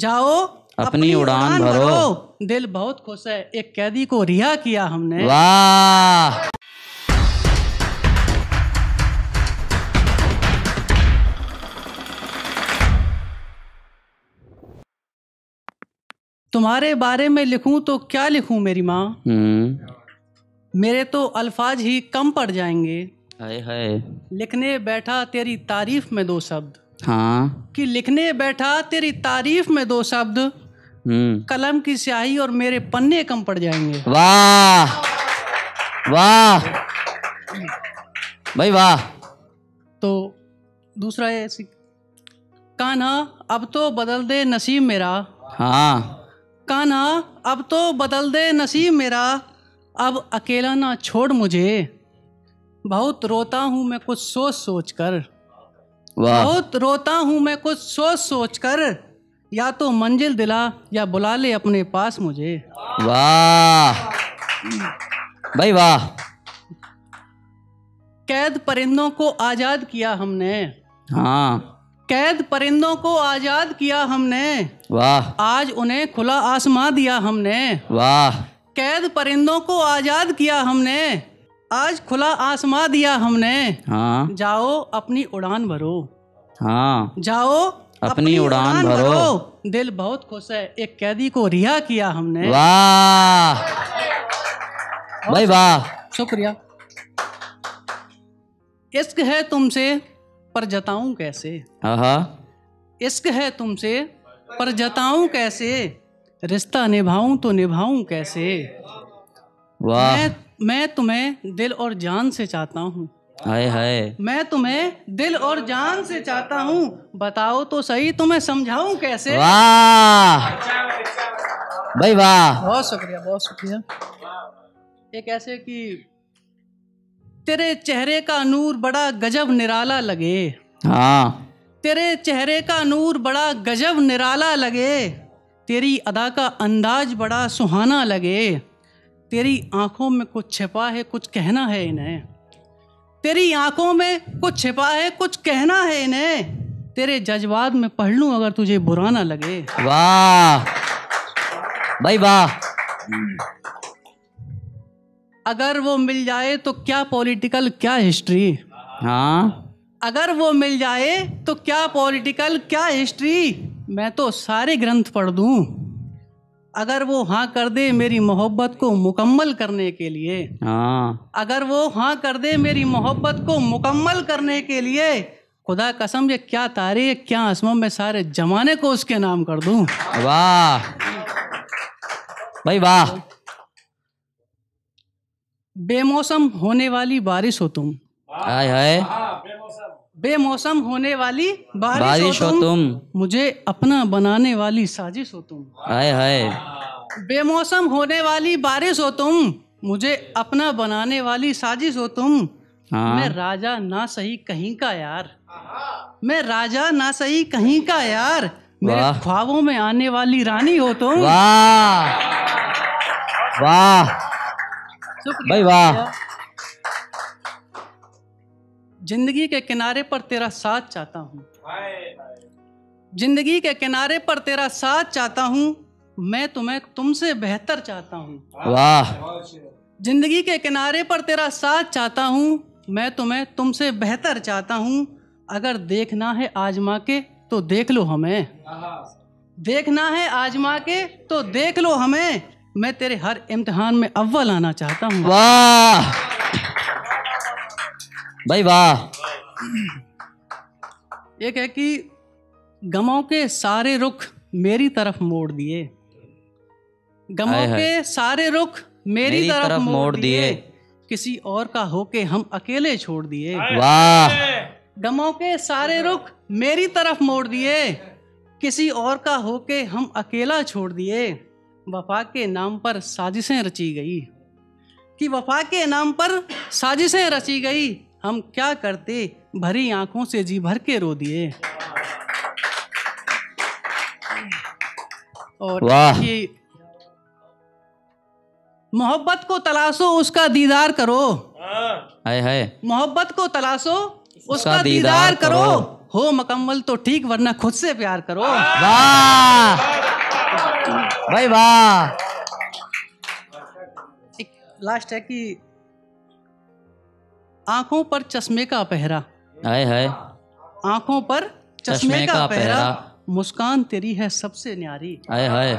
जाओ अपनी उड़ान भरो। दिल बहुत खुश है, एक कैदी को रिहा किया हमने। वाह। तुम्हारे बारे में लिखूं तो क्या लिखूं मेरी माँ, मेरे तो अल्फाज ही कम पड़ जाएंगे। हाय हाय। लिखने बैठा तेरी तारीफ में दो शब्द। हाँ कि लिखने बैठा तेरी तारीफ में दो शब्द, कलम की स्याही और मेरे पन्ने कम पड़ जाएंगे। वाह वाह भाई वाह। तो दूसरा है कान्हा अब तो बदल दे नसीब मेरा। हाँ कान्हा अब तो बदल दे नसीब मेरा, अब अकेला ना छोड़ मुझे, बहुत रोता हूँ मैं कुछ सोच सोच कर। बहुत रोता हूँ मैं कुछ सोच सोच कर, या तो मंजिल दिला या बुला ले अपने पास मुझे। वाह भाई वाह। कैद परिंदों को आजाद किया हमने। हाँ कैद परिंदों को आजाद किया हमने। वाह। आज उन्हें खुला आसमां दिया हमने। वाह। कैद परिंदों को आजाद किया हमने, आज खुला आसमां दिया हमने। हाँ जाओ अपनी उड़ान भरो। हाँ जाओ अपनी उड़ान भरो। दिल बहुत खुश है, एक कैदी को रिहा किया हमने। वाह भाई वाह, शुक्रिया। इश्क है तुमसे पर जताऊं कैसे। आहा। इश्क है तुमसे पर जताऊं कैसे, रिश्ता निभाऊं तो निभाऊं कैसे। वाह। मैं तुम्हें दिल और जान से चाहता हूँ। हाय हाय। मैं तुम्हें दिल और जान से चाहता हूँ, बताओ तो सही तुम्हें समझाऊं कैसे। वाह भाई वाह, बहुत शुक्रिया बहुत शुक्रिया। एक ऐसे कि तेरे चेहरे का नूर बड़ा गजब निराला लगे। हाँ तेरे चेहरे का नूर बड़ा गजब निराला लगे, तेरी अदा का अंदाज बड़ा सुहाना लगे, तेरी आंखों में कुछ छिपा है कुछ कहना है इन्हें। तेरी आंखों में कुछ छिपा है कुछ कहना है इन्हें, तेरे जज्बात में पढ़ लूं अगर तुझे बुरा ना लगे। वाह भाई वाह। अगर वो मिल जाए तो क्या पॉलिटिकल क्या हिस्ट्री। हाँ अगर वो मिल जाए तो क्या पॉलिटिकल क्या हिस्ट्री, मैं तो सारे ग्रंथ पढ़ दूं अगर वो हाँ कर दे मेरी मोहब्बत को मुकम्मल करने के लिए। हाँ अगर वो हाँ कर दे मेरी मोहब्बत को मुकम्मल करने के लिए, खुदा कसम ये क्या तारीख क्या आसमां, मैं सारे जमाने को उसके नाम कर दूं। वाह भाई वाह। बेमौसम होने वाली बारिश हो तुम। हाय हाय। बेमौसम होने वाली बारिश हो तुम, मुझे अपना बनाने वाली साजिश हो तुम। हाय हाय। बेमौसम होने वाली बारिश हो तुम, मुझे अपना बनाने वाली साजिश हो तुम। मैं राजा ना सही कहीं का यार, मैं राजा ना सही कहीं का यार, मेरे ख्वाबों में आने वाली रानी हो तुम। वाह वाह भाई वाह। जिंदगी के किनारे पर तेरा साथ चाहता हूँ। जिंदगी के किनारे पर तेरा साथ चाहता हूँ, मैं तुम्हें तुमसे बेहतर चाहता हूँ। वाह। जिंदगी के किनारे पर तेरा साथ चाहता हूँ, मैं तुम्हें तुमसे बेहतर चाहता हूँ, अगर देखना है आजमा के तो देख लो हमें। देखना है आजमा के तो देख लो हमें, मैं तेरे हर इम्तिहान में अव्वल आना चाहता हूँ। वाह भाई वाह। एक है कि गमों के सारे रुख मेरी तरफ मोड़ दिए। गमों के सारे रुख मेरी तरफ मोड़ दिए, किसी और का होके हम अकेले छोड़ दिए। वाह। गमों के सारे रुख मेरी तरफ मोड़ दिए, किसी और का होके हम अकेला छोड़ दिए, वफा के नाम पर साजिशें रची गई। कि वफा के नाम पर साजिशें रची गई, हम क्या करते भरी आंखों से जी भर के रो दिए। और मोहब्बत को तलाशो उसका दीदार करो। हाय हाय। मोहब्बत को तलाशो उसका दीदार करो, हो मुकम्मल तो ठीक वरना खुद से प्यार करो। वाह भाई वाह। लास्ट है कि आंखों पर चश्मे का पहरा, हाय हाय आंखों पर चश्मे का पहरा, मुस्कान तेरी है सबसे न्यारी, हाय हाय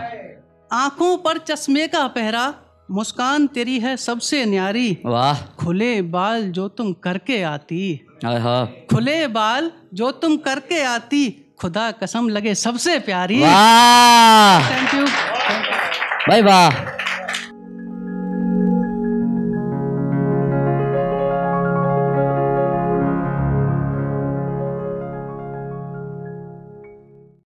आंखों पर चश्मे का पहरा, मुस्कान तेरी है सबसे न्यारी। वाह। खुले बाल जो तुम करके आती, हाय हाय खुले बाल जो तुम करके आती, खुदा कसम लगे सबसे प्यारी। वाह। थैंक यू भाई वाह।